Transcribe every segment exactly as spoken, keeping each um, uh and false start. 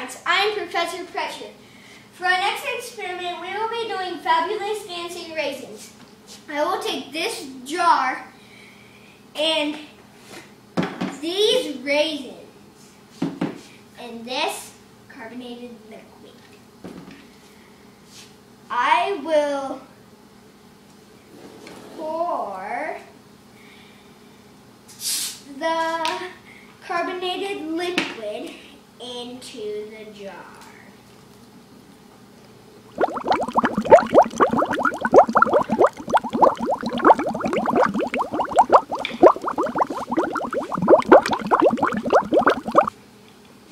Science. I am Professor Pressure. For our next experiment, we will be doing fabulous dancing raisins. I will take this jar and these raisins and this carbonated liquid. I will pour the carbonated liquid into the jar.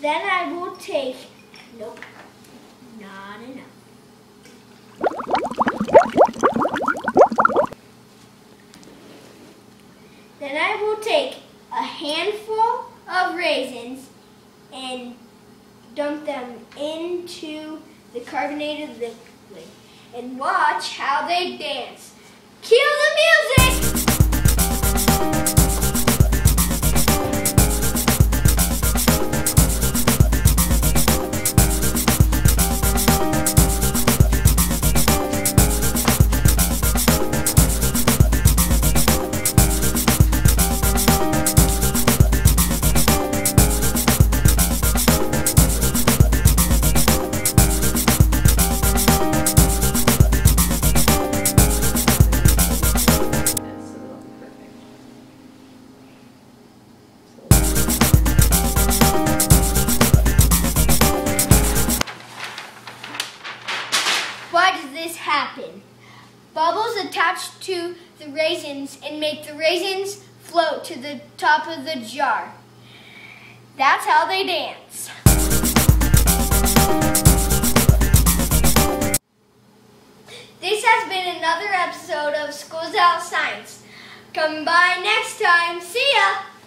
Then I will take, nope, not enough. Then I will take a handful of raisins and dump them into the carbonated liquid and watch how they dance. Cue the music! Why does this happen? Bubbles attach to the raisins and make the raisins float to the top of the jar. That's how they dance. This has been another episode of School's Out Science. Come by next time. See ya!